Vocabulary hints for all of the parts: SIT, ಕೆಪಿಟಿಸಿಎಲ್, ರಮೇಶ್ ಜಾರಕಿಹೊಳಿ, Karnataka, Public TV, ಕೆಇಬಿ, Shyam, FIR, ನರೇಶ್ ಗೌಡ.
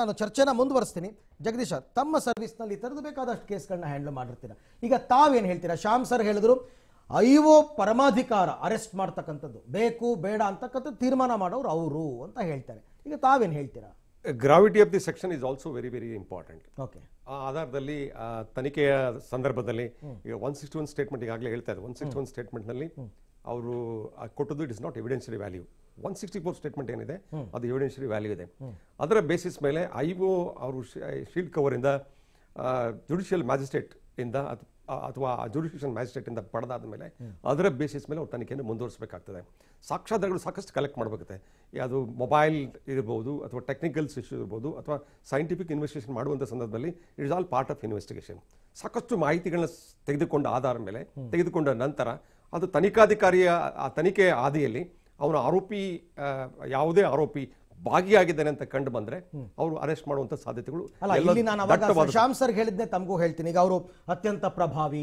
ನಾನು ಚರ್ಚೆನ ಮುಂದುವರಿಸ್ತೀನಿ. ಜಗದೀಶ್ ಸರ್ ತಮ್ಮ ಸರ್ವಿಸ್ ನಲ್ಲಿ ತರದು ಬೇಕಾದಷ್ಟು ಕೇಸ್ ಗಳನ್ನು ಹ್ಯಾಂಡಲ್ ಮಾಡಿರ್ತೀರಾ, ಈಗ ತಾವು ಏನು ಹೇಳ್ತೀರಾ? ಶ್ಯಾಮ್ ಸರ್ ಹೇಳಿದ್ರು ಐಒ ಪರಮಾಧಿಕಾರ ಅರೆಸ್ಟ್ ಮಾಡ್ತಕ್ಕಂಥದ್ದು ಬೇಕು ಬೇಡ ಅಂತಕ್ಕಂಥದ್ದು ತೀರ್ಮಾನ ಮಾಡೋರು ಅವರು ಅಂತ ಹೇಳ್ತಾರೆ, ಈಗ ತಾವು ಏನು ಹೇಳ್ತೀರಾ? Gravity of the section is also very very important. Okay, ಆ ಆಧಾರದಲ್ಲಿ ತನಿಖೆಯ ಸಂದರ್ಭದಲ್ಲಿ ಈಗ 161 ಸ್ಟೇಟ್ಮೆಂಟ್ ಈಗಾಗಲೇ ಹೇಳ್ತಾ ಇದ್ದಾರೆ. 161 ಸ್ಟೇಟ್ಮೆಂಟ್ನಲ್ಲಿ ಅವರು ಕೊಟ್ಟದ್ದು it is not evidentiary value. 164 statement ಏನಿದೆ ಅದು ಎವಿಡೆನ್ಷರಿ ವ್ಯಾಲ್ಯೂ ಇದೆ. ಅದರ ಬೇಸಿಸ್ ಮೇಲೆ ಐಒ ಅವರು ಶೀಲ್ಡ್ ಕವರಿಂದ ಜುಡಿಷಿಯಲ್ ಮ್ಯಾಜಿಸ್ಟ್ರೇಟ್ ಇಂದ ಅಥವಾ ಜುಡಿಷಿಯಲ್ ಮ್ಯಾಜಿಸ್ಟ್ರೇಟ್ ಇಂದ ಪಡೆದಾದ ಮೇಲೆ ಅದರ ಬೇಸಿಸ್ ಮೇಲೆ ಅವ್ರು ತನಿಖೆಯನ್ನು ಮುಂದುವರಿಸಬೇಕಾಗ್ತದೆ. ಸಾಕ್ಷ್ಯಾಧಾರಗಳು ಸಾಕಷ್ಟು ಕಲೆಕ್ಟ್ ಮಾಡಬೇಕಾಗುತ್ತೆ. ಅದು ಮೊಬೈಲ್ ಇರ್ಬೋದು ಅಥವಾ ಟೆಕ್ನಿಕಲ್ಸ್ ಇಶ್ಯೂ ಇರ್ಬೋದು ಅಥವಾ ಸೈಂಟಿಫಿಕ್ ಇನ್ವೆಸ್ಟಿಗೇಷನ್ ಮಾಡುವಂಥ ಸಂದರ್ಭದಲ್ಲಿ it is all part of investigation. ಸಾಕಷ್ಟು ಮಾಹಿತಿಗಳನ್ನ ತೆಗೆದುಕೊಂಡ ಆಧಾರ ಮೇಲೆ ತೆಗೆದುಕೊಂಡ ನಂತರ ಅದು ತನಿಖಾಧಿಕಾರಿಯ ಆ ತನಿಖೆಯ ಹಾದಿಯಲ್ಲಿ ಅವನ ಆರೋಪಿ ಯಾವುದೇ ಆರೋಪಿ ಭಾಗಿಯಾಗಿದ್ದಾನೆ ಅಂತ ಕಂಡು ಬಂದ್ರೆ ಅವರು ಅರೆಸ್ಟ್ ಮಾಡುವಂತ ಸಾಧ್ಯತೆಗಳು. ಶ್ಯಾಮ್ ಸರ್ ಹೇಳಿದ್ನೆ ತಮಗೂ ಹೇಳ್ತೀನಿ, ಈಗ ಅವರು ಅತ್ಯಂತ ಪ್ರಭಾವಿ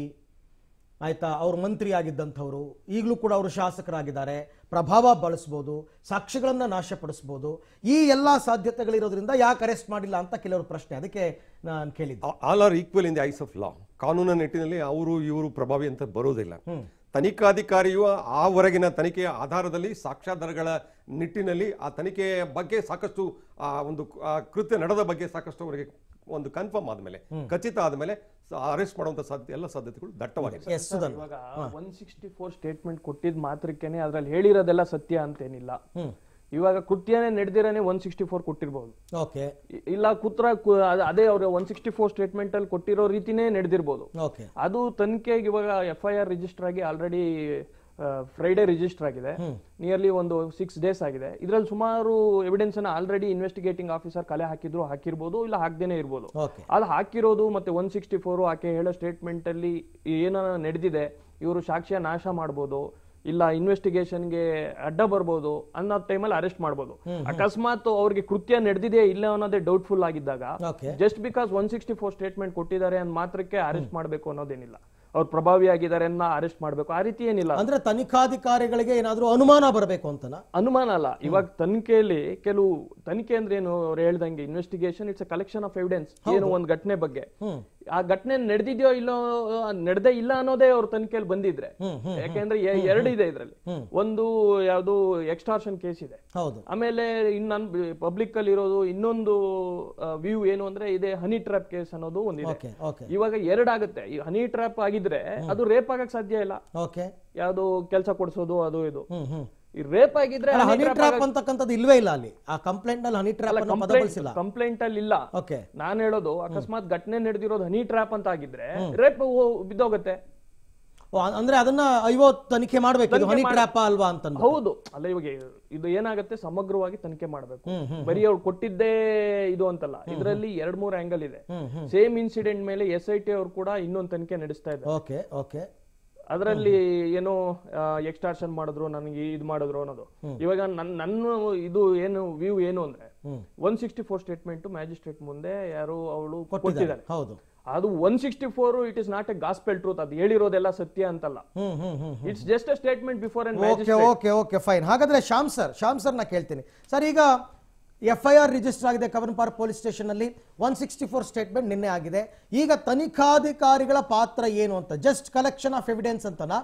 ಆಯ್ತಾ, ಅವರು ಮಂತ್ರಿ ಆಗಿದ್ದಂಥವ್ರು, ಈಗಲೂ ಕೂಡ ಅವರು ಶಾಸಕರಾಗಿದ್ದಾರೆ, ಪ್ರಭಾವ ಬಳಸ್ಬೋದು, ಸಾಕ್ಷಿಗಳನ್ನ ನಾಶಪಡಿಸ್ಬೋದು, ಈ ಎಲ್ಲ ಸಾಧ್ಯತೆಗಳಿರೋದ್ರಿಂದ ಯಾಕೆ ಅರೆಸ್ಟ್ ಮಾಡಿಲ್ಲ ಅಂತ ಕೆಲವರು ಪ್ರಶ್ನೆ. ಅದಕ್ಕೆ ನಾನು ಕೇಳಿದ್ದೆ all are equal in the eyes of law. ಕಾನೂನಿನ ನಿಟ್ಟಿನಲ್ಲಿ ಅವರು ಇವರು ಪ್ರಭಾವಿ ಅಂತ ಬರೋದಿಲ್ಲ. ತನಿಖಾಧಿಕಾರಿಯು ಆವರೆಗಿನ ತನಿಖೆಯ ಆಧಾರದಲ್ಲಿ ಸಾಕ್ಷ್ಯಾಧಾರಗಳ ನಿಟ್ಟಿನಲ್ಲಿ ಆ ತನಿಖೆಯ ಬಗ್ಗೆ ಸಾಕಷ್ಟು ಆ ಒಂದು ಕೃತ್ಯ ನಡೆದ ಬಗ್ಗೆ ಸಾಕಷ್ಟು ಅವರಿಗೆ ಒಂದು ಕನ್ಫರ್ಮ್ ಆದಮೇಲೆ ಖಚಿತ ಆದಮೇಲೆ ಅರೆಸ್ಟ್ ಮಾಡುವಂತ ಸಾಧ್ಯತೆ ಎಲ್ಲ ಸಾಧ್ಯತೆಗಳು ದಟ್ಟವಾಗಿದೆ. 164 ಸ್ಟೇಟ್ಮೆಂಟ್ ಕೊಟ್ಟಿದ್ ಮಾತ್ರಕ್ಕೇನೆ ಅದ್ರಲ್ಲಿ ಹೇಳಿರೋದೆಲ್ಲ ಸತ್ಯ ಅಂತೇನಿಲ್ಲ. ಇವಾಗ ಕೃತ್ಯನೇ ನಡೆದಿರೋನೆ 164 ಕೊಟ್ಟಿರ್ಬೋದು, ಇಲ್ಲ ಕುತ್ರ ಅದೇ ಅವ್ರ 164 ಸ್ಟೇಟ್ಮೆಂಟ್ ಅಲ್ಲಿ ಕೊಟ್ಟಿರೋ ರೀತಿನೇ ನಡೆದಿರ್ಬೋದು. ಅದು ತನಿಖೆಗೆ ಇವಾಗ FIR ರಿಜಿಸ್ಟರ್ ಆಗಿ ಆಲ್ರೆಡಿ ಫ್ರೈಡೆ ರಿಜಿಸ್ಟರ್ ಆಗಿದೆ, ನಿಯರ್ಲಿ ಒಂದು 6 days ಆಗಿದೆ. ಇದ್ರಲ್ಲಿ ಸುಮಾರು ಎವಿಡೆನ್ಸ್ ಅನ್ನ ಆಲ್ರೆಡಿ ಇನ್ವೆಸ್ಟಿಗೇಟಿಂಗ್ ಆಫೀಸರ್ ಕಲೆ ಹಾಕಿದ್ರು, ಹಾಕಿರ್ಬೋದು, ಇಲ್ಲ ಹಾಕ್ದೇನೆ ಇರ್ಬೋದು. ಅಲ್ಲಿ ಹಾಕಿರೋದು ಮತ್ತೆ 164 ಆಕೆ ಹೇಳೋ ಸ್ಟೇಟ್ಮೆಂಟ್ ಅಲ್ಲಿ ಏನೋ ನಡೆದಿದೆ, ಇವರು ಸಾಕ್ಷ್ಯ ನಾಶ ಮಾಡ್ಬೋದು, ಇಲ್ಲ ಇನ್ವೆಸ್ಟಿಗೇಷನ್ಗೆ ಅಡ್ಡ ಬರ್ಬೋದು ಅನ್ನೋ ಟೈಮಲ್ಲಿ ಅರೆಸ್ಟ್ ಮಾಡ್ಬೋದು. ಅಕಸ್ಮಾತ್ ಅವ್ರಿಗೆ ಕೃತ್ಯ ನಡೆದಿದೆ ಇಲ್ಲ ಅನ್ನೋದೇ ಡೌಟ್ಫುಲ್ ಆಗಿದ್ದಾಗ ಜಸ್ಟ್ ಬಿಕಾಸ್ 164 ಸ್ಟೇಟ್ಮೆಂಟ್ ಕೊಟ್ಟಿದ್ದಾರೆ ಅಂದ್ ಮಾತ್ರಕ್ಕೆ ಅರೆಸ್ಟ್ ಮಾಡಬೇಕು ಅನ್ನೋದೇನಿಲ್ಲ. ಅವ್ರು ಪ್ರಭಾವಿ ಆಗಿದ್ದಾರೆ ಅನ್ನ ಅರೆಸ್ಟ್ ಮಾಡಬೇಕು ಆ ರೀತಿ ಏನಿಲ್ಲ. ಅಂದ್ರೆ ತನಿಖಾಧಿಕಾರಿಗಳಿಗೆ ಏನಾದರೂ ಅನುಮಾನ ಬರಬೇಕು ಅಂತ, ಅನುಮಾನ ಅಲ್ಲ. ಇವಾಗ ತನಿಖೆಯಲ್ಲಿ ಕೆಲವು ತನಿಖೆ ಅಂದ್ರೆ ಏನು ಅವ್ರು ಹೇಳ್ದಂಗೆ investigation it's a collection of evidence. ಏನು ಒಂದು ಘಟನೆ ಬಗ್ಗೆ ಆ ಘಟನೆ ನಡೆದಿದೆಯೋ ಇಲ್ಲೋ ನಡೆದೇ ಇಲ್ಲ ಅನ್ನೋದೇ ಅವ್ರ ತನಿಖೆಯಲ್ಲಿ ಬಂದಿದ್ರೆ, ಯಾಕೆಂದ್ರೆ 2 ಇದೆ ಇದ್ರಲ್ಲಿ. ಒಂದು ಯಾವ್ದು ಎಕ್ಸ್ಟಾರ್ಷನ್ ಕೇಸ್ ಇದೆ, ಆಮೇಲೆ ಇನ್ನೊಂದು ಪಬ್ಲಿಕ್ ಅಲ್ಲಿ ಇರೋದು ಇನ್ನೊಂದು ವ್ಯೂ ಏನು ಅಂದ್ರೆ ಇದೆ ಹನಿ ಟ್ರಾಪ್ ಕೇಸ್ ಅನ್ನೋದು ಒಂದಿದೆ. ಇವಾಗ 2 ಆಗುತ್ತೆ. ಈ ಹನಿ ಟ್ರಾಪ್ ಆಗಿದ್ರೆ ಅದು ರೇಪ್ ಆಗಕ್ ಸಾಧ್ಯ ಇಲ್ಲ, ಯಾವ್ದು ಕೆಲಸ ಕೊಡಿಸೋದು ಅದು ಇದು. ರೇಪ್ ಆಗಿದ್ರೆ ಹನಿ ಟ್ರಾಪ್ ಅಂತಕ್ಕಂಥದ್ದು ಇಲ್ವೇ ಇಲ್ಲ ಅಲ್ಲಿ, ಆ ಕಂಪ್ಲೇಂಟ್ ನಲ್ಲಿ ಹನಿ ಟ್ರಾಪ್ ಅನ್ನೋ ಪದ ಬಳಸಿಲ್ಲ, ಕಂಪ್ಲೇಂಟ್ ಅಲ್ಲಿ ಇಲ್ಲ. ನಾನು ಹೇಳೋದು ಅಕಸ್ಮಾತ್ ಘಟನೆ ನಡೆದಿರೋದು ಹನಿ ಟ್ರಾಪ್ ಅಂತ ಆಗಿದ್ರೆ ರೇಪ್ ಬಿದ್ದೋಗುತ್ತೆ. ಅಂದ್ರೆ ಅದನ್ನ ಐವತ್ತು ತನಿಖೆ ಮಾಡ್ಬೇಕು, ಹನಿ ಟ್ರಾಪ್ ಅಲ್ವಾ ಅಂತ. ಹೌದು, ಅಲ್ಲ ಇವಾಗ ಇದು ಏನಾಗುತ್ತೆ, ಸಮಗ್ರವಾಗಿ ತನಿಖೆ ಮಾಡ್ಬೇಕು. ಬರೀ ಅವ್ರು ಕೊಟ್ಟಿದ್ದೇ ಇದು ಅಂತಲ್ಲ, ಇದರಲ್ಲಿ 2-3 ಆಂಗಲ್ ಇದೆ. ಸೇಮ್ ಇನ್ಸಿಡೆಂಟ್ ಮೇಲೆ SIT ಅವ್ರು ಕೂಡ ಇನ್ನೊಂದು ತನಿಖೆ ನಡೆಸ್ತಾ ಇದ್ದಾರೆ. ಅದರಲ್ಲಿ ಏನೋ ಎಕ್ಸ್ಟಾರ್ಷನ್ ಮಾಡಿದ್ರು, ನನಗೆ ಇದು ಮಾಡಿದ್ರು ಅನ್ನೋದು. ಇವಾಗ ನನ್ನ ಇದು ಏನು ವ್ಯೂ ಏನು ಅಂದ್ರೆ 164 ಸ್ಟೇಟ್ಮೆಂಟ್ ಮ್ಯಾಜಿಸ್ಟ್ರೇಟ್ ಮುಂದೆ ಯಾರು ಅವಳು ಕೊಟ್ಟಿದ್ದಾರೆ. ಅದು 164 it is not a gospel truth, ಅದು ಹೇಳಿರೋದೆಲ್ಲ ಸತ್ಯ ಅಂತಲ್ಲ. It's just a statement before and magistrate. Okay okay fine. ಹಾಗಾದ್ರೆ ಶ್ಯಾಮ್ ಸರ್ ನಾ ಕೇಳ್ತೀನಿ ಸರ್, ಈಗ FIR ರಿಜಿಸ್ಟರ್ ಆಗಿದೆ ಕವನ್ಪಾರ್ ಪೊಲೀಸ್ ಸ್ಟೇಷನ್ ಅಲ್ಲಿ. 164 ಸ್ಟೇಟ್ಮೆಂಟ್ ನಿನ್ನೆ ಆಗಿದೆ. ಈಗ ತನಿಖಾಧಿಕಾರಿಗಳ ಪಾತ್ರ ಏನು ಅಂತ, ಜಸ್ಟ್ ಕಲೆಕ್ಷನ್ ಆಫ್ ಎವಿಡೆನ್ಸ್ ಅಂತನಾ,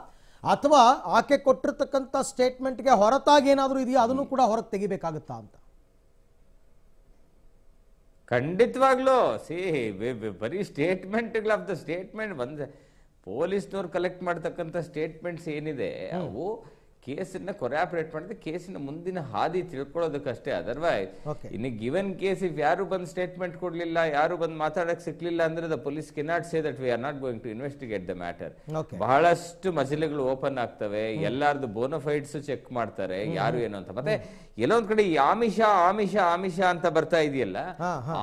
ಅಥವಾ ಆಕೆ ಕೊಟ್ಟಿರ್ತಕ್ಕಂಥ ಸ್ಟೇಟ್ಮೆಂಟ್ಗೆ ಹೊರತಾಗಿ ಏನಾದರೂ ಇದೆಯಾ, ಅದನ್ನು ಕೂಡ ಹೊರಗೆ ತೆಗಿಬೇಕಾಗುತ್ತಾ ಅಂತ? ಖಂಡಿತವಾಗ್ಲೂ ಸಿ ಬರೀ ಸ್ಟೇಟ್ಮೆಂಟ್ಗಳು ಆಫ್ ದ ಸ್ಟೇಟ್ಮೆಂಟ್ ಬಂದ ಪೊಲೀಸ್ನವ್ರು ಕಲೆಕ್ಟ್ ಮಾಡ್ತಕ್ಕಂಥ ಸ್ಟೇಟ್ಮೆಂಟ್ಸ್ ಏನಿದೆ ಅವು ಕೇಸನ್ನ ಕೊರಾಪರೇಟ್ ಮಾಡಿದ್ರೆ ಕೇಸಿನ ಮುಂದಿನ ಹಾದಿ ತಿಳ್ಕೊಳ್ಳೋದಕ್ಕಷ್ಟೇ. Otherwise in a given case if ಯಾರು ಬಂದು ಸ್ಟೇಟ್ಮೆಂಟ್ ಕೊಡ್ಲಿಲ್ಲ, ಯಾರು ಬಂದು ಮಾತಾಡಕ್ ಸಿಕ್ಲಿಲ್ಲ ಅಂದ್ರೆ the police cannot say that we are not going to investigate the matter. ಬಹಳಷ್ಟು ಮಜಲೆಗಳು ಓಪನ್ ಆಗ್ತವೆ, ಎಲ್ಲಾರ್ದು ಬೋನಫೈಡ್ಸ್ ಚೆಕ್ ಮಾಡ್ತಾರೆ ಯಾರು ಏನು ಅಂತ. ಮತ್ತೆ ಎಲ್ಲೊಂದ್ ಕಡೆ ಈ ಆಮಿಷ ಅಂತ ಬರ್ತಾ ಇದೆಯಲ್ಲ,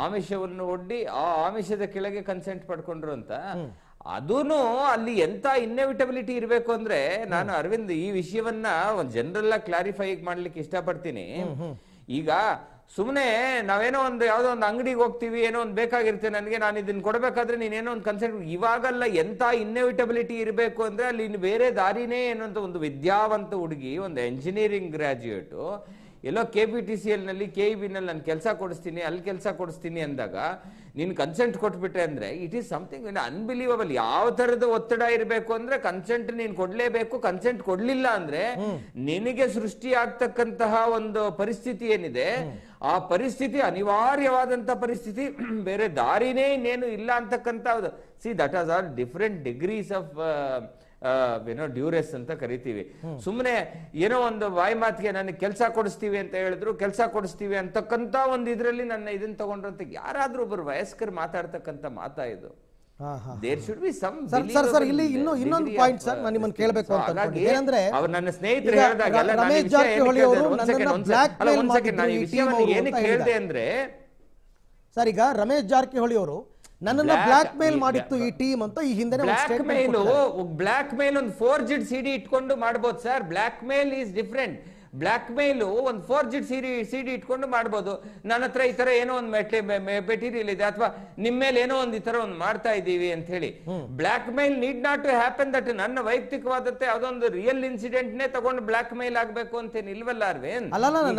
ಆಮಿಷವನ್ನು ಒಡ್ಡಿ ಆ ಆಮಿಷದ ಕೆಳಗೆ ಕನ್ಸೆಂಟ್ ಪಡ್ಕೊಂಡ್ರು ಅಂತ, ಅದೂನು ಅಲ್ಲಿ ಎಂತ ಇನ್ನೆವಿಟಬಿಲಿಟಿ ಇರಬೇಕು ಅಂದ್ರೆ. ನಾನು ಅರವಿಂದ್ ಈ ವಿಷಯವನ್ನ ಒಂದು ಜನರಲ್ ಆಗಿ ಕ್ಲಾರಿಫೈ ಮಾಡ್ಲಿಕ್ಕೆ ಇಷ್ಟಪಡ್ತೀನಿ. ಈಗ ಸುಮ್ನೆ ನಾವೇನೋ ಒಂದು ಯಾವ್ದೋ ಒಂದು ಅಂಗಡಿಗೆ ಹೋಗ್ತೀವಿ, ಏನೋ ಒಂದು ಬೇಕಾಗಿರುತ್ತೆ ನನಗೆ, ನಾನು ಇದನ್ನ ಕೊಡ್ಬೇಕಾದ್ರೆ ನೀನೇನೋ ಒಂದು ಕನ್ಸೆಂಟ್ ಇವಾಗಲ್ಲ. ಎಂತ ಇನ್ನೆವಿಟಬಿಲಿಟಿ ಇರಬೇಕು ಅಂದ್ರೆ ಅಲ್ಲಿ ಬೇರೆ ದಾರಿನೇ ಏನು ಅಂತ. ಒಂದು ವಿದ್ಯಾವಂತ ಹುಡುಗಿ, ಒಂದು ಎಂಜಿನಿಯರಿಂಗ್ ಗ್ರಾಜ್ಯುಯೇಟು ಎಲ್ಲೋ ಕೆಪಿಟಿಸಿಎಲ್ ನಲ್ಲಿ ಕೆಇಬಿ ನಲ್ಲಿ ನಾನು ಕೆಲಸ ಕೊಡಿಸ್ತೀನಿ ಅಲ್ಲಿ ಕೆಲಸ ಕೊಡಿಸ್ತೀನಿ ಅಂದಾಗ ನೀನು ಕನ್ಸೆಂಟ್ ಕೊಟ್ಬಿಟ್ರೆ ಅಂದ್ರೆ ಇಟ್ ಇಸ್ ಸಮಥಿಂಗ್ ಅನ್ಬಿಲೀವಬಲ್. ಯಾವ ತರದ ಒತ್ತಡ ಇರಬೇಕು ಅಂದ್ರೆ ಕನ್ಸೆಂಟ್ ನೀನು ಕೊಡ್ಲೇಬೇಕು, ಕನ್ಸೆಂಟ್ ಕೊಡ್ಲಿಲ್ಲ ಅಂದ್ರೆ ನಿನಗೆ ಸೃಷ್ಟಿಯಾಗ್ತಕ್ಕಂತಹ ಒಂದು ಪರಿಸ್ಥಿತಿ ಏನಿದೆ ಆ ಪರಿಸ್ಥಿತಿ ಅನಿವಾರ್ಯವಾದಂತಹ ಪರಿಸ್ಥಿತಿ, ಬೇರೆ ದಾರಿನೇ ಇನ್ನೇನು ಇಲ್ಲ ಅಂತಕ್ಕಂಥ. See that as are different degrees of ಏನೋ ಡ್ಯೂರೆಸ್ ಅಂತ ಕರಿತೀವಿ. ಸುಮ್ಮನೆ ಏನೋ ಒಂದು ಬಾಯಿ ಮಾತಿಗೆ ನನಗೆ ಕೆಲಸ ಕೊಡಿಸ್ತೀವಿ ಅಂತ ಹೇಳಿದ್ರು ಕೆಲಸ ಕೊಡಿಸ್ತೀವಿ ಅಂತಕ್ಕಂಥ ಒಂದು ಇದರಲ್ಲಿ ನನ್ನ ಇದನ್ನ ತಗೊಂಡ್ರಂತ ಯಾರಾದ್ರೂ ಒಬ್ಬರು ವಯಸ್ಕರು ಮಾತಾಡ್ತಕ್ಕಂಥ ಮಾತಾ ಇದು. ಇನ್ನೊಂದು ಪಾಯಿಂಟ್ ಸರ್ ನಾನು ನಿಮ್ಮನ್ನು ಕೇಳಬೇಕು ಅಂತ ಏನಂದ್ರೆ ಅವರು ನನ್ನ ಸ್ನೇಹಿತರು ಹೇಳಿದಾಗೆಲ್ಲ ರಮೇಶ್ ಜಾರಕಿಹೊಳಿ ಅವರು ನನ್ನನ್ನ ಬ್ಲಾಕ್ ಮೇಲ್ ಮಾಡಿದ್ರು ಏನಕ್ಕೆ ಹೇಳಿದೆ ಅಂದ್ರೆ ಸರ್ ಈಗ ರಮೇಶ್ ಜಾರಕಿಹೊಳಿ ಅವರು ನನ್ನನ್ನ ಬ್ಲಾಕ್ ಮೇಲ್ ಮಾಡಿತ್ತು ಈ ಟೀಮ್ ಅಂತ ಈ ಹಿಂದೆ ಬ್ಲಾಕ್ ಮೇಲ್ ಒಂದು ಫೋರ್ಜಿಡ್ ಸಿಡಿ ಇಟ್ಕೊಂಡು ಮಾಡಬಹುದು sir. Blackmail is different. Blackmail ಒಂದು ಫೋರ್ಜಿಡ್ ಸಿಡಿ ಇಟ್ಕೊಂಡು ಮಾಡಬಹುದು. ನನ್ನ ಹತ್ರ ಈ ತರ ಏನೋ ಒಂದು ಮೆಟೀರಿಯಲ್ ಇದೆ ಅಥವಾ ನಿಮ್ಮ ಮೇಲೆ ಏನೋ ಒಂದು ಈ ತರ ಒಂದು ಮಾಡ್ತಾ ಇದೀವಿ ಅಂತ ಹೇಳಿ blackmail need not to happen. That ನನ್ನ ವೈಯಕ್ತಿಕವಾದಂತೆ ಯಾವ್ದೊಂದು ರಿಯಲ್ ಇನ್ಸಿಡೆಂಟ್ ನೇ ತಗೊಂಡು ಬ್ಲಾಕ್ ಮೇಲ್ ಆಗ್ಬೇಕು ಅಂತ ನಿಲ್ವಲ್ಲ ಅರ್ವೇನ್.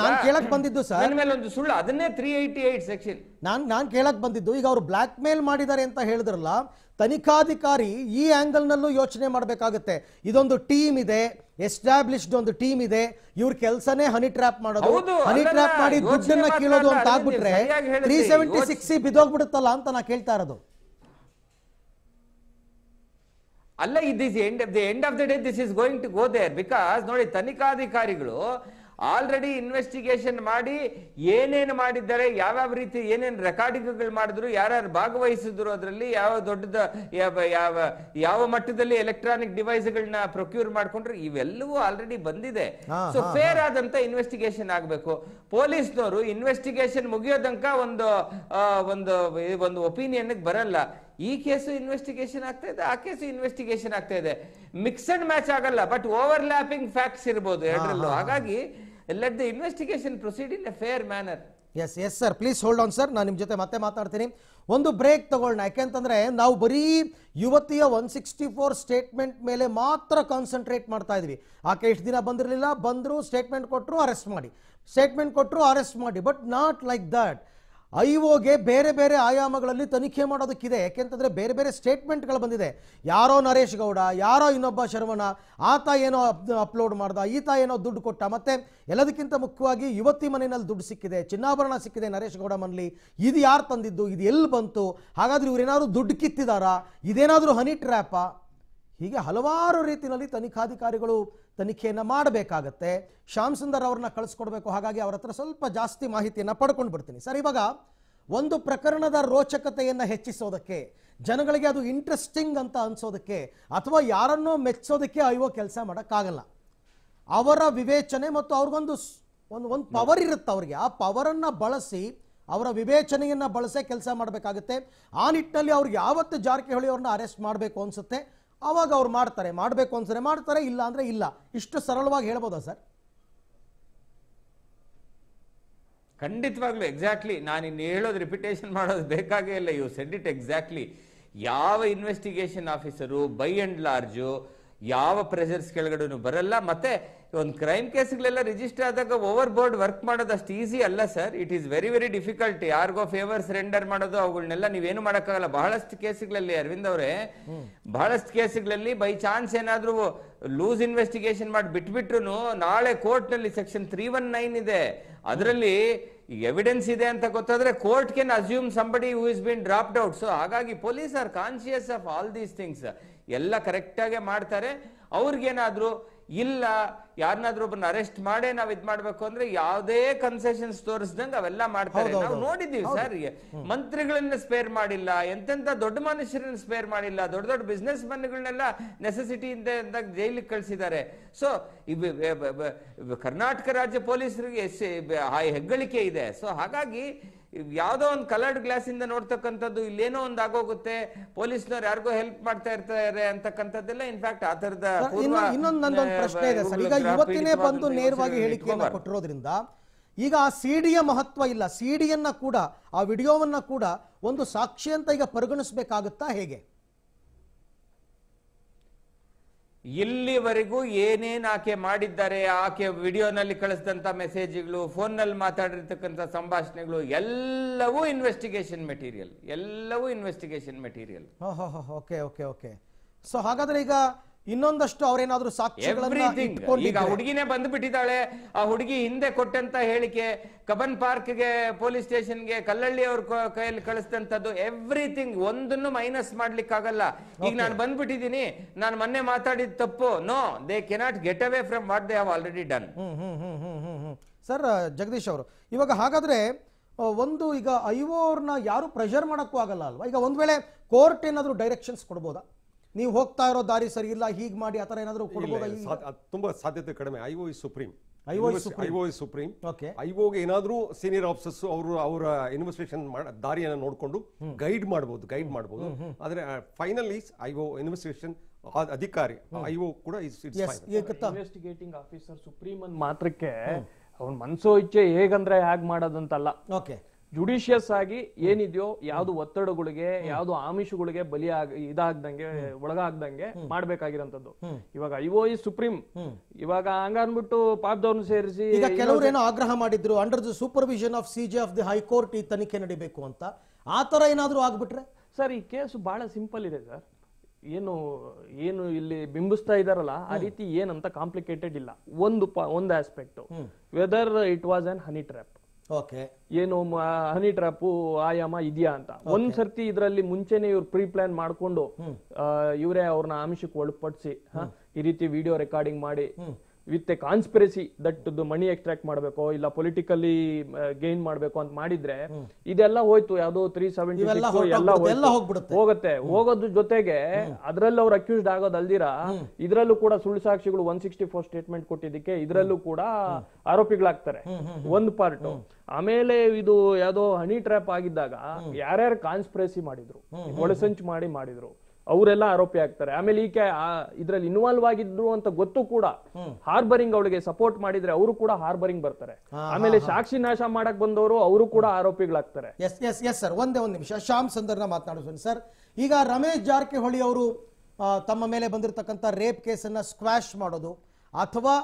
ನಾನು ಕೇಳಕ್ ಬಂದಿದ್ದು ಸರ್ ನನ್ನ ಮೇಲೆ ಒಂದು ಸುಳ್ಳು, ಅದನ್ನೇ 388 ಸೆಕ್ಷನ್ ನಾನು ಕೇಳಕ್ ಬಂದಿದ್ದು. ಈಗ ಅವ್ರು ಬ್ಲಾಕ್ ಮೇಲ್ ಮಾಡಿದ್ದಾರೆ ಅಂತ ಹೇಳಿದ್ರಲ್ಲ, ತನಿಖಾಧಿಕಾರಿ ಈ ಆಂಗಲ್ ನಲ್ಲೂ ಯೋಚನೆ ಮಾಡಬೇಕಾಗುತ್ತೆ. ಇದೊಂದು ಟೀಮ್ ಇದೆ, ಎಸ್ಟಾಬ್ಲಿಷ್ಡ್ ಒಂದು ಟೀಮ್ ಇದೆ, ಇವ್ರ ಕೆಲಸನೇ ಹನಿ ಟ್ರ್ಯಾಪ್ ಮಾಡೋದು, ಹನಿ ಟ್ರ್ಯಾಪ್ ಮಾಡಿ ದುಡ್ಡನ್ನ ಕೀಳೋದು ಅಂತ ಆಗ್ಬಿಟ್ರೆ 376 ಬಿದ್ದೋಗ್ಬಿಡುತ್ತಲ್ಲ ಅಂತ ನಾ ಹೇಳ್ತಾ ಇರೋದು. ಅಲ್ಲ end of the day this is going to go there because ನೋಡಿ ತನಿಖಾಧಿಕಾರಿಗಳು ಆಲ್ರೆಡಿ ಇನ್ವೆಸ್ಟಿಗೇಷನ್ ಮಾಡಿ ಏನೇನು ಮಾಡಿದ್ದಾರೆ, ಯಾವ್ಯಾವ ರೀತಿ ಏನೇನು ರೆಕಾರ್ಡಿಂಗ್ಗಳು ಮಾಡಿದ್ರು, ಯಾರ್ಯಾರು ಭಾಗವಹಿಸಿದ್ರು, ಅದರಲ್ಲಿ ಯಾವ ದೊಡ್ಡದ ಯಾವ ಮಟ್ಟದಲ್ಲಿ ಎಲೆಕ್ಟ್ರಾನಿಕ್ ಡಿವೈಸ್ಗಳನ್ನ ಪ್ರೊಕ್ಯೂರ್ ಮಾಡ್ಕೊಂಡ್ರು, ಇವೆಲ್ಲವೂ ಆಲ್ರೆಡಿ ಬಂದಿದೆ. ಸೊ ಫೇರ್ ಆದಂತ ಇನ್ವೆಸ್ಟಿಗೇಷನ್ ಆಗಬೇಕು. ಪೊಲೀಸ್ನವರು ಇನ್ವೆಸ್ಟಿಗೇಷನ್ ಮುಗಿಯೋದಂಕ ಒಂದು ಒಪಿನಿಯನ್ ಬರಲ್ಲ. ಈ ಕೇಸು ಇನ್ವೆಸ್ಟಿಗೇಷನ್ ಆಗ್ತಾ ಇದೆ, ಆ ಕೇಸು ಇನ್ವೆಸ್ಟಿಗೇಷನ್ ಆಗ್ತಾ ಇದೆ, ಮಿಕ್ಸ್ ಅಂಡ್ ಮ್ಯಾಚ್ ಆಗಲ್ಲ, ಬಟ್ ಓವರ್ ಲ್ಯಾಪಿಂಗ್ ಫ್ಯಾಕ್ಟ್ಸ್ ಇರಬಹುದು ಎರಡರಲ್ಲೂ. ಹಾಗಾಗಿ let the investigation proceed in a fair manner. Yes sir, please hold on sir, ನಾನು ನಿಮ್ಮ ಜೊತೆ ಮತ್ತೆ ಮಾತಾಡ್ತೀನಿ. ಒಂದು ಬ್ರೇಕ್ ತಗೊಳ್ಳೋಣ, ಯಾಕೆಂತಂದ್ರೆ ನಾವು ಬರೀ ಯುವತಿಯ 164 ಸ್ಟೇಟ್ಮೆಂಟ್ ಮೇಲೆ ಮಾತ್ರ ಕಾನ್ಸಂಟ್ರೇಟ್ ಮಾಡ್ತಾ ಇದ್ವಿ. ಆಕೆ ಎಷ್ಟು ದಿನ ಬಂದಿರಲಿಲ್ಲ, ಬಂದ್ರು ಸ್ಟೇಟ್ಮೆಂಟ್ ಕೊಟ್ಟರು ಅರೆಸ್ಟ್ ಮಾಡಿ, ಬಟ್ ನಾಟ್ ಲೈಕ್ ದಟ್. ಐಒಗೆ ಬೇರೆ ಬೇರೆ ಆಯಾಮಗಳಲ್ಲಿ ತನಿಖೆ ಮಾಡೋದಕ್ಕಿದೆ, ಯಾಕೆಂತಂದರೆ ಬೇರೆ ಬೇರೆ ಸ್ಟೇಟ್ಮೆಂಟ್ಗಳು ಬಂದಿದೆ. ಯಾರೋ ನರೇಶ್ ಗೌಡ, ಯಾರೋ ಇನ್ನೊಬ್ಬ ಶರವಣ, ಆತ ಏನೋ ಅಪ್ಲೋಡ್ ಮಾಡ್ದ, ಈತ ಏನೋ ದುಡ್ಡು ಕೊಟ್ಟ, ಮತ್ತು ಎಲ್ಲದಕ್ಕಿಂತ ಮುಖ್ಯವಾಗಿ ಯುವತಿ ಮನೆಯಲ್ಲಿ ದುಡ್ಡು ಸಿಕ್ಕಿದೆ, ಚಿನ್ನಾಭರಣ ಸಿಕ್ಕಿದೆ ನರೇಶ್ ಗೌಡ ಮನೇಲಿ. ಇದು ಯಾರು ತಂದಿದ್ದು, ಇದು ಎಲ್ಲಿ ಬಂತು, ಹಾಗಾದರೆ ಇವರೇನಾದರೂ ದುಡ್ಡು ಕಿತ್ತಿದ್ದಾರಾ, ಇದೇನಾದರೂ ಹನಿ ಟ್ರ್ಯಾಪಾ? ಹೀಗೆ ಹಲವಾರು ರೀತಿಯಲ್ಲಿ ತನಿಖಾಧಿಕಾರಿಗಳು ತನಿಖೆಯನ್ನು ಮಾಡಬೇಕಾಗತ್ತೆ. ಶ್ಯಾಮ್ ಸುಂದರ್ ಅವ್ರನ್ನ ಕಳಿಸ್ಕೊಡ್ಬೇಕು, ಹಾಗಾಗಿ ಅವ್ರ ಹತ್ರ ಸ್ವಲ್ಪ ಜಾಸ್ತಿ ಮಾಹಿತಿಯನ್ನು ಪಡ್ಕೊಂಡು ಬಿಡ್ತೀನಿ ಸರ್. ಇವಾಗ ಒಂದು ಪ್ರಕರಣದ ರೋಚಕತೆಯನ್ನು ಹೆಚ್ಚಿಸೋದಕ್ಕೆ, ಜನಗಳಿಗೆ ಅದು ಇಂಟ್ರೆಸ್ಟಿಂಗ್ ಅಂತ ಅನಿಸೋದಕ್ಕೆ ಅಥವಾ ಯಾರನ್ನೋ ಮೆಚ್ಚೋದಕ್ಕೆ ಅಯ್ಯೋ ಕೆಲಸ ಮಾಡೋಕ್ಕಾಗಲ್ಲ. ಅವರ ವಿವೇಚನೆ ಮತ್ತು ಅವ್ರಿಗೊಂದು ಒಂದು ಪವರ್ ಇರುತ್ತೆ, ಅವ್ರಿಗೆ ಆ ಪವರನ್ನು ಬಳಸಿ, ಅವರ ವಿವೇಚನೆಯನ್ನು ಬಳಸೇ ಕೆಲಸ ಮಾಡಬೇಕಾಗುತ್ತೆ. ಆ ನಿಟ್ಟಿನಲ್ಲಿ ಅವ್ರಿಗೆ ಯಾವತ್ತು ಜಾರಕಿಹೊಳಿ ಅವ್ರನ್ನ ಅರೆಸ್ಟ್ ಮಾಡಬೇಕು ಅನಿಸುತ್ತೆ ಅವಾಗ ಅವ್ರು ಮಾಡ್ತಾರೆ, ಮಾಡಬೇಕು ಅನ್ಸರೆ ಮಾಡ್ತಾರೆ, ಇಲ್ಲ ಅಂದ್ರೆ ಇಲ್ಲ. ಇಷ್ಟು ಸರಳವಾಗಿ ಹೇಳ್ಬೋದಾ ಸರ್? ಖಂಡಿತವಾಗ್ಲೂ, ಎಕ್ಸಾಕ್ಟ್ಲಿ. ನಾನು ಇನ್ನು ಹೇಳೋದು ರಿಪಿಟೇಷನ್ ಮಾಡೋದು ಬೇಕಾಗೇ ಇಲ್ಲ, ಯು ಸೆಡ್ ಇಟ್ ಎಕ್ಸಾಕ್ಟ್ಲಿ. ಯಾವ investigation officer by and large ಯಾವ ಪ್ರೆಷರ್ಸ್ ಕೆಳಗಡೆನು ಬರಲ್ಲ. ಮತ್ತೆ ಒಂದು ಕ್ರೈಮ್ ಕೇಸ್ಗಳೆಲ್ಲ ರಿಜಿಸ್ಟರ್ ಆದಾಗ ಓವರ್ ಬೋರ್ಡ್ ವರ್ಕ್ ಮಾಡೋದು ಅಷ್ಟು ಈಸಿ ಅಲ್ಲ sir. It is very very difficult. ಯಾರಿಗೋ ಫೇವರ್ಸ್ ರೆಂಡರ್ ಮಾಡೋದು ಅವುಗಳನ್ನೆಲ್ಲ ನೀವೇನು ಮಾಡೋಕ್ಕಾಗಲ್ಲ. ಬಹಳಷ್ಟು ಕೇಸ್ಗಳಲ್ಲಿ ಅರವಿಂದ್ ಅವರೇ, ಬಹಳಷ್ಟು ಕೇಸ್ಗಳಲ್ಲಿ ಬೈ ಚಾನ್ಸ್ ಏನಾದರೂ ಲೂಸ್ ಇನ್ವೆಸ್ಟಿಗೇಷನ್ ಮಾಡಿ ಬಿಟ್ಬಿಟ್ರು ನಾಳೆ ಕೋರ್ಟ್ನಲ್ಲಿ ಸೆಕ್ಷನ್ 319 ಇದೆ, ಅದರಲ್ಲಿ ಎವಿಡೆನ್ಸ್ ಇದೆ ಅಂತ ಗೊತ್ತಾದ್ರೆ court can assume somebody who is been dropped out. So ಹಾಗಾಗಿ police are conscious of all these things, ಎಲ್ಲ ಕರೆಕ್ಟಾಗೆ ಮಾಡ್ತಾರೆ. ಅವ್ರಿಗೇನಾದರೂ ಇಲ್ಲ ಯಾರನ್ನಾದ್ರೂ ಒಬ್ಬನ ಅರೆಸ್ಟ್ ಮಾಡೇ ನಾವು ಇದು ಮಾಡ್ಬೇಕು ಅಂದ್ರೆ ಯಾವುದೇ ಕನ್ಸೆಷನ್ಸ್ ತೋರಿಸ್ದಂಗೆ ಅವೆಲ್ಲ ಮಾಡ್ತಾರೆ. ನಾವು ನೋಡಿದ್ದೀವಿ ಸರ್, ಮಂತ್ರಿಗಳನ್ನ ಸ್ಪೇರ್ ಮಾಡಿಲ್ಲ, ಎಂತೆಂತ ದೊಡ್ಡ ಮನುಷ್ಯರನ್ನ ಸ್ಪೇರ್ ಮಾಡಿಲ್ಲ, ದೊಡ್ಡ ದೊಡ್ಡ ಬಿಸ್ನೆಸ್ ಮನ್ಗಳನ್ನೆಲ್ಲ ನೆಸೆಸಿಟಿಯಿಂದ ಜೈಲಿಗೆ ಕಳಿಸಿದ್ದಾರೆ. ಸೊ ಕರ್ನಾಟಕ ರಾಜ್ಯ ಪೊಲೀಸರಿಗೆ ಹೆಗ್ಗಳಿಕೆ ಇದೆ. ಸೊ ಹಾಗಾಗಿ ಯಾವುದೋ ಒಂದು ಕಲರ್ಡ್ ಗ್ಲಾಸ್ ಇಂದ ನೋಡ್ತಕ್ಕಂಥದ್ದು ಇಲ್ಲೇನೋ ಒಂದು ಆಗೋಗುತ್ತೆ, ಪೊಲೀಸ್ನವ್ರು ಯಾರಿಗೋ ಹೆಲ್ಪ್ ಮಾಡ್ತಾ ಇರ್ತಾರೆ ಅಂತಕ್ಕಂಥದ್ದೆಲ್ಲ ಇನ್ಫ್ಯಾಕ್ಟ್ ಆ ತರದ. ಇನ್ನೊಂದು ನಂದೊಂದು ಪ್ರಶ್ನೆ ಇದೆ ಸರ್, ಈಗ ಯುವತಿನೇ ಬಂದು ನೇರವಾಗಿ ಹೇಳಿಕೆಯನ್ನು ಕೊಟ್ಟಿರೋದ್ರಿಂದ ಈಗ ಆ ಸಿಡಿಯ ಮಹತ್ವ ಇಲ್ಲ, ಸಿಡಿಯನ್ನ ಕೂಡ ಆ ವಿಡಿಯೋವನ್ನ ಕೂಡ ಒಂದು ಸಾಕ್ಷಿ ಅಂತ ಈಗ ಪರಿಗಣಿಸಬೇಕಾಗುತ್ತಾ ಹೇಗೆ? ಇಲ್ಲಿವರೆಗೂ ಏನೇನ ಆಕೆ ಮಾಡಿದ್ದಾರೆ, ಆಕೆ ವಿಡಿಯೋನಲ್ಲಿ ಕಳಿಸಿದಂತ ಮೆಸೇಜ್ಗಳು, ಫೋನ್ ನಲ್ಲಿ ಮಾತಾಡಿರತಕ್ಕಂತ ಸಂಭಾಷಣೆಗಳು ಎಲ್ಲವೂ ಇನ್ವೆಸ್ಟಿಗೇಷನ್ ಮೆಟೀರಿಯಲ್, ಎಲ್ಲವೂ investigation material. Okay okay okay. So ಹಾಗಾದ್ರೆ ಈಗ ಇನ್ನೊಂದಷ್ಟು ಅವರೇನಾದರೂ ಸಾಕ್ಷ್ಯಗಳನ್ನು, ಈಗ ಹುಡುಗಿನೇ ಬಂದು ಬಿಟ್ಟಿದ್ದಾಳೆ, ಆ ಹುಡುಗಿ ಹಿಂದೆ ಕೊಟ್ಟಂತ ಹೇಳಿಕೆ, ಕಬ್ಬನ್ ಪಾರ್ಕ್ಗೆ ಪೊಲೀಸ್ ಸ್ಟೇಷನ್ಗೆ ಕಲ್ಲಳ್ಳಿ ಅವ್ರ ಕೈಯಲ್ಲಿ ಕಳಿಸಿದಂತದ್ದು, ಎವ್ರಿಥಿಂಗ್ ಒಂದನ್ನು ಮೈನಸ್ ಮಾಡ್ಲಿಕ್ಕಾಗಲ್ಲ. ಈಗ ನಾನು ಬಂದ್ಬಿಟ್ಟಿದ್ದೀನಿ, ನಾನು ಮೊನ್ನೆ ಮಾತಾಡಿದ ತಪ್ಪು, no they cannot get away from what they have already done. Sir Jagadish ಅವರು, ಇವಾಗ ಹಾಗಾದ್ರೆ ಒಂದು ಈಗ ಐವೋರ್ನ ಯಾರು ಪ್ರೆಷರ್ ಮಾಡೋಕ್ಕೂ ಆಗಲ್ಲ ಅಲ್ವಾ? ಈಗ ಒಂದ್ ವೇಳೆ ಕೋರ್ಟ್ ಏನಾದರೂ ಡೈರೆಕ್ಷನ್ಸ್ ಕೊಡ್ಬೋದಾ, ನೀವು ಹೋಗ್ತಾ ಇರೋ ದಾರಿ ಸರಿ ಇಲ್ಲ, ಹೀಗೆ ಮಾಡಿ ಆ ಥರ ಏನಾದರೂ ಕೊಡ್ಬೋದಾ? ತುಂಬಾ ಸಾಧ್ಯತೆ ಕಡಿಮೆ. IO is supreme, IO is supreme. ಐಒಗೆ ಏನಾದರೂ ಸೀನಿಯರ್ ಆಫೀಸರ್ಸ್ ಅವರು ಅವರ ಇನ್ವೆಸ್ಟಿಗೇಷನ್ ದಾರಿಯನ್ನು ನೋಡಿಕೊಂಡು ಗೈಡ್ ಮಾಡಬಹುದು, ಗೈಡ್ ಮಾಡಬಹುದು. ಆದರೆ ಫೈನಲ್ ಈಸ್ ಐಒ ಇನ್ವೆಸ್ಟಿಗೇಷನ್ ಅಧಿಕಾರಿ, ಐಒ ಕೂಡ ಇನ್ವೆಸ್ಟಿಗೇಟಿಂಗ್ ಆಫೀಸರ್. ಸುಪ್ರೀಂ ಅಂದ್ ಮಾತ್ರಕ್ಕೆ ಅವ್ನ ಮನಸೋ ಇಚ್ಛೆ ಹೇಗಂದ್ರೆ ಹೇಗೆ ಮಾಡೋದಂತಲ್ಲ. ಓಕೆ, ಜುಡಿಷಿಯಸ್ ಆಗಿ ಏನಿದೆಯೋ, ಯಾವ್ದು ಒತ್ತಡಗಳಿಗೆ ಯಾವ್ದು ಆಮಿಷಗಳಿಗೆ ಇದಾಗ್ದಂಗೆ ಒಳಗಾಗ್ದಂಗೆ ಮಾಡ್ಬೇಕಾಗಿರೋಂಥದ್ದು. ಇವಾಗ ಐಒ ಇಸ್ ಸುಪ್ರೀಂ, ಇವಾಗ ಹಂಗ ಅನ್ಬಿಟ್ಟು ಪಾಪದವ್ರನ್ನ ಸೇರಿಸಿ ಈಗ ಕೆಲವರು ಏನೋ ಆಗ್ರಹ ಮಾಡಿದ್ರು, under the supervision of CJ of the high court ಈ ತನಿಖೆ ನಡಿಬೇಕು ಅಂತ, ಆ ತರ ಏನಾದ್ರೂ ಆಗ್ಬಿಟ್ರೆ? ಸರ್, ಈ ಕೇಸು ಬಹಳ ಸಿಂಪಲ್ ಇದೆ ಸರ್. ಏನು ಏನು ಇಲ್ಲಿ ಬಿಂಬಿಸ್ತಾ ಇದಾರಲ್ಲ ಆ ರೀತಿ ಏನಂತ ಕಾಂಪ್ಲಿಕೇಟೆಡ್ ಇಲ್ಲ. ಒಂದು aspect, whether it was on honey trap. Okay, ಏನು ಹನಿ ಟ್ರಾಪ್ ಆಯಾಮ ಇದೆಯಾ ಅಂತ ಒಂದ್ಸರ್ತಿ ಇದರಲ್ಲಿ ಮುಂಚೆನೆ ಇವ್ರು ಪ್ರೀ ಪ್ಲಾನ್ ಮಾಡ್ಕೊಂಡು ಇವರೇ ಅವ್ರನ್ನ ಆಮಿಷಕ್ಕೆ ಒಳಪಡಿಸಿ ಈ ರೀತಿ ವಿಡಿಯೋ ರೆಕಾರ್ಡಿಂಗ್ ಮಾಡಿ with a conspiracy that money extract ಮಾಡಬೇಕು ಇಲ್ಲ ಪೊಲಿಟಿಕಲಿ ಗೇನ್ ಮಾಡಬೇಕು ಅಂತ ಮಾಡಿದ್ರೆ ಇದೆಲ್ಲ ಹೋಯ್ತು. ಯಾವ್ದೋ 376 ಹೋಗುತ್ತೆ. ಹೋಗೋದ್ರ ಜೊತೆಗೆ ಅದ್ರಲ್ಲಿ ಅವ್ರು ಅಕ್ಯೂಸ್ಡ್ ಆಗೋದು ಅಲ್ದಿರಾ ಇದ್ರಲ್ಲೂ ಕೂಡ ಸುಳ್ಳು ಸಾಕ್ಷಿಗಳು 164 ಸ್ಟೇಟ್ಮೆಂಟ್ ಕೊಟ್ಟಿದ್ದಕ್ಕೆ ಇದ್ರಲ್ಲೂ ಕೂಡ ಆರೋಪಿಗಳಾಗ್ತಾರೆ ಒಂದು ಪಾರ್ಟ್. ಆಮೇಲೆ ಇದು ಯಾವ್ದೋ ಹನಿ ಟ್ರ್ಯಾಪ್ ಆಗಿದ್ದಾಗ ಯಾರ್ಯಾರು ಕಾನ್ಸ್ಪಿರಸಿ ಮಾಡಿದ್ರು, ಒಳಸಂಚು ಮಾಡಿದ್ರು ಅವರೆಲ್ಲ ಆರೋಪಿ ಆಗ್ತಾರೆ. ಆಮೇಲೆ ಈಕೆ ಇದ್ರಲ್ಲಿ ಇನ್ವಾಲ್ವ್ ಆಗಿದ್ರು ಅಂತ ಗೊತ್ತು ಕೂಡ ಹಾರ್ಬರಿಂಗ್ ಅವಳಿಗೆ ಸಪೋರ್ಟ್ ಮಾಡಿದ್ರೆ ಅವರು ಕೂಡ ಹಾರ್ಬರಿಂಗ್ ಬರ್ತಾರೆ. ಆಮೇಲೆ ಸಾಕ್ಷಿ ನಾಶ ಮಾಡಕ್ ಬಂದವರು ಅವರು ಕೂಡ ಆರೋಪಿಗಳಾಗ್ತಾರೆ. ಎಸ್ ಎಸ್ ಎಸ್ ಸರ್, ಒಂದ್ ನಿಮಿಷ ಶ್ಯಾಮ್ ಸಂದರ್ನ ಮಾತನಾಡಿಸೋಣ ಸರ್. ಈಗ ರಮೇಶ್ ಜಾರಕಿಹೊಳಿ ಅವರು ತಮ್ಮ ಮೇಲೆ ಬಂದಿರತಕ್ಕಂತ ರೇಪ್ ಕೇಸನ್ನ ಸ್ಕ್ವಾಶ್ ಮಾಡೋದು ಅಥವಾ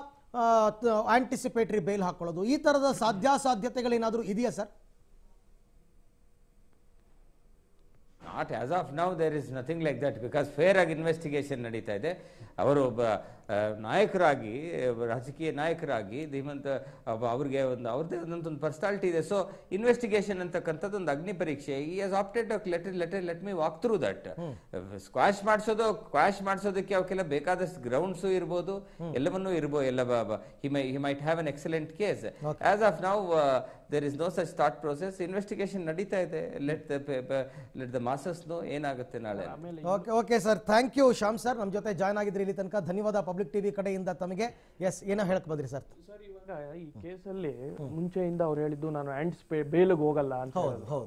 ಆಂಟಿಸಿಪೇಟರಿ ಬೇಲ್ ಹಾಕೊಳ್ಳೋದು, ಈ ತರದ ಸಾಧ್ಯತೆಗಳೇನಾದ್ರೂ ಇದೆಯಾ sir? Not as of now, there is nothing like that because fair ag investigation nadita ide. Avaru nayakaragi, rajakiya nayakaragi Hemant avrige ondu avrade ondu personality ide. So investigation antakantadu ondu agni parikshe. He has opted to let me walk through that. Squash madsodakke avakella bekadashtu grounds irbodu, ellavannu irbodu, ella he might have an excellent case. Okay. As of now, there is no such thought process. Investigation nadita ide. Let the masses know ಏನಾಗುತ್ತೆ ನಾಳೆ. Okay okay sir, thank you Shyam sir, ನಮ್ಮ ಜೊತೆ join ಆಗಿದ್ರಿ ಇಲ್ಲಿ ತನಕ, ಧನ್ಯವಾದ. Public TV ಕಡೆಯಿಂದ ತಮಗೆ S ಏನೋ ಹೇಳಕ್ ಬಂದ್ರಿ ಸರ್? ಸರ್, ಇವಾಗ ಈ ಕೇಸಲ್ಲಿ ಮುಂಚೆಯಿಂದ ಅವ್ರು ಹೇಳಿದ್ದು ನಾನು ಬೇಲ್ಗೆ ಹೋಗಲ್ಲ ಅಂತ. ಹೌದು,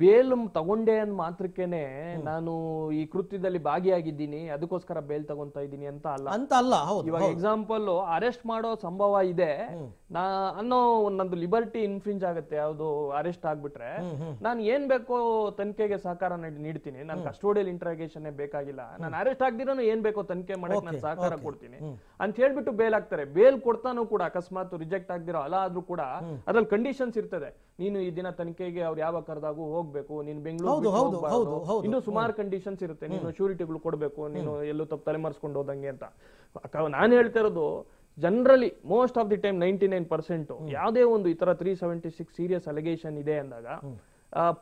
ಬೇಲ್ ತಗೊಂಡೆ ಅಂದ ಮಾತ್ರಕ್ಕೇನೆ ನಾನು ಈ ಕೃತ್ಯದಲ್ಲಿ ಭಾಗಿಯಾಗಿದ್ದೀನಿ ಅದಕ್ಕೋಸ್ಕರ ಬೇಲ್ ತಗೊಂತ ಇದ್ದೀನಿ ಅಂತ ಅಲ್ಲ. ಇವಾಗ ಎಕ್ಸಾಂಪಲ್ ಅರೆಸ್ಟ್ ಮಾಡೋ ಸಂಭವ ಇದೆ ಅನ್ನೋ ನಂದು ಲಿಬರ್ಟಿ ಇನ್ಫ್ರಿಂಜ್ ಆಗುತ್ತೆ. ಯಾವ್ದು ಅರೆಸ್ಟ್ ಆಗ್ಬಿಟ್ರೆ ನಾನು ಏನ್ ಬೇಕೋ ತನಿಖೆಗೆ ಸಹಕಾರ ನೀಡ್ತೀನಿ. ನಾನು ಕಸ್ಟೋಡಿಯಲ್ ಇಂಟ್ರಾಗೇಷನ್ ಬೇಕಾಗಿಲ್ಲ, ನಾನು ಅರೆಸ್ಟ್ ಆಗ್ದಿರೋನು ಏನ್ ಬೇಕೋ ತನಿಖೆ ಮಾಡಕ್ ನಾನು ಸಹಕಾರ ಕೊಡ್ತೀನಿ ಅಂತ ಹೇಳ್ಬಿಟ್ಟು ಬೇಲ್ ಹಾಕ್ತಾರೆ. ಬೇಲ್ ಕೊಡ್ತಾನು ಕೂಡ ಅಕಸ್ಮಾತ್ ರಿಜೆಕ್ಟ್ ಆಗ್ದಿರೋ ಅಲ್ಲ ಆದ್ರೂ ಕೂಡ ಅದ್ರಲ್ಲಿ ಕಂಡೀಷನ್ಸ್ ಇರ್ತದೆ. ನೀನು ಈ ದಿನ ತನಿಖೆಗೆ ಅವ್ರು ಯಾವಾಗ ಕರೆದಾಗೂ ಹೋಗ್ಬೇಕು, ನೀನು ಬೆಂಗಳೂರು, ಇನ್ನು ಸುಮಾರು ಕಂಡೀಷನ್ಸ್ ಇರುತ್ತೆ, ನೀನು ಶ್ಯೂರಿಟಿಗಳು ಕೊಡ್ಬೇಕು, ನೀನು ಎಲ್ಲೂ ತಪ್ಪು ತಲೆಮರೆಸ್ಕೊಂಡು ಹೋದಂಗೆ ಅಂತ. ನಾನು ಹೇಳ್ತಾ ಇರೋದು generally most of the time 99% ಯಾವುದೇ ಒಂದು ಈ ತರ 376 ಸೀರಿಯಸ್ ಅಲಿಗೇಷನ್ ಇದೆ ಅಂದಾಗ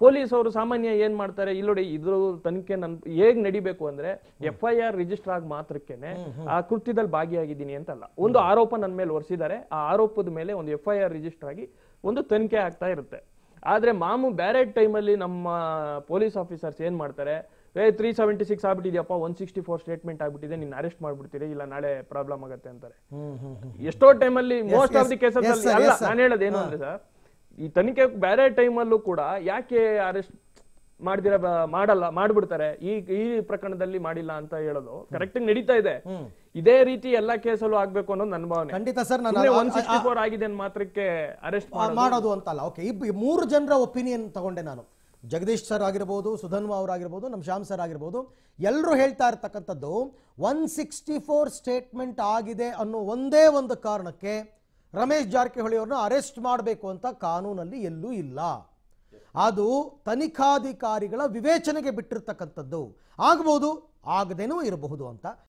ಪೊಲೀಸ್ ಅವರು ಸಾಮಾನ್ಯ ಏನ್ ಮಾಡ್ತಾರೆ, ಇಲ್ಲೋಡಿ ಇದ್ರ ತನಿಖೆ ನನ್ ಹೇಗ್ ನಡಿಬೇಕು ಅಂದ್ರೆ FIR ರಿಜಿಸ್ಟರ್ ಆಗಿ ಮಾತ್ರಕ್ಕೇನೆ ಆ ಕೃತ್ಯದಲ್ಲಿ ಭಾಗಿಯಾಗಿದ್ದೀನಿ ಅಂತಲ್ಲ, ಒಂದು ಆರೋಪ ನನ್ನ ಮೇಲೆ ಹೊರಿಸಿದ್ದಾರೆ, ಆ ಆರೋಪದ ಮೇಲೆ ಒಂದು FIR ರಿಜಿಸ್ಟರ್ ಆಗಿ ಒಂದು ತನಿಖೆ ಆಗ್ತಾ ಇರುತ್ತೆ. ಆದ್ರೆ ಬೇರೆ ಟೈಮಲ್ಲಿ ನಮ್ಮ ಪೊಲೀಸ್ ಆಫೀಸರ್ಸ್ ಏನ್ ಮಾಡ್ತಾರೆ, 376 ಆಗ್ಬಿಟ್ಟಿದ್ಯಪ್ಪ, 164 ಸ್ಟೇಟ್ಮೆಂಟ್ ಆಗ್ಬಿಟ್ಟಿದೆ, ನೀನ್ ಅರೆಸ್ಟ್ ಮಾಡ್ಬಿಡ್ತೀರಿ, ಇಲ್ಲ ನಾಳೆ ಪ್ರಾಬ್ಲಮ್ ಆಗುತ್ತೆ ಅಂತಾರೆ. ಎಷ್ಟೋ ಟೈಮಲ್ಲಿ ಮೋಸ್ಟ್ ಆಫ್ ದಿ ಕೇಸಸ್ ಅಲ್ಲಿ ನಾನು ಹೇಳೋದೇನು ಅಂದ್ರೆ ಸರ್, ಈ ತನಿಖೆ ಬೇರೆ ಟೈಮಲ್ಲೂ ಕೂಡ ಯಾಕೆ ಅರೆಸ್ಟ್ ಮಾಡ್ಬಿಡ್ತಾರೆ, ಈ ಪ್ರಕರಣದಲ್ಲಿ ಮಾಡಿಲ್ಲ ಅಂತ ಹೇಳೋದು ಕರೆಕ್ಟ್ ನಡೀತಾ ಇದೆ. ಇದೇ ರೀತಿ ಎಲ್ಲಾ ಕೇಸಲ್ಲೂ ಆಗ್ಬೇಕು ಅನ್ನೋದು ನನ್ನ ಭಾವನೆ. ಖಂಡಿತ ಸರ್, 164 ಆಗಿದೆ ಮಾತ್ರಕ್ಕೆ ಅರೆಸ್ಟ್ ಮಾಡೋದು ಅಂತಲ್ಲ. ಓಕೆ, 3 ಜನರ ಒಪಿನಿಯನ್ ತಗೊಂಡೆ ನಾನು. ಜಗದೀಶ್ ಸರ್ ಆಗಿರಬಹುದು, ಸುಧನ್ವಾ ಅವರು ಆಗಿರಬಹುದು, ನಮ್ಮ ಶ್ಯಾಮ್ ಸರ್ ಆಗಿರಬಹುದು, ಎಲ್ಲರೂ ಹೇಳ್ತಾ ಇರತಕ್ಕಂಥದ್ದು 164 ಸ್ಟೇಟ್ಮೆಂಟ್ ಆಗಿದೆ ಅನ್ನೋ ಒಂದೇ ಒಂದು ಕಾರಣಕ್ಕೆ ರಮೇಶ್ ಜಾರಕಿಹೊಳಿ ಅವರನ್ನು ಅರೆಸ್ಟ್ ಮಾಡಬೇಕು ಅಂತ ಕಾನೂನಲ್ಲಿ ಎಲ್ಲೂ ಇಲ್ಲ. ಅದು ತನಿಖಾಧಿಕಾರಿಗಳ ವಿವೇಚನೆಗೆ ಬಿಟ್ಟಿರತಕ್ಕಂಥದ್ದು. ಆಗಬಹುದು, ಆಗದೇನೂ ಇರಬಹುದು ಅಂತ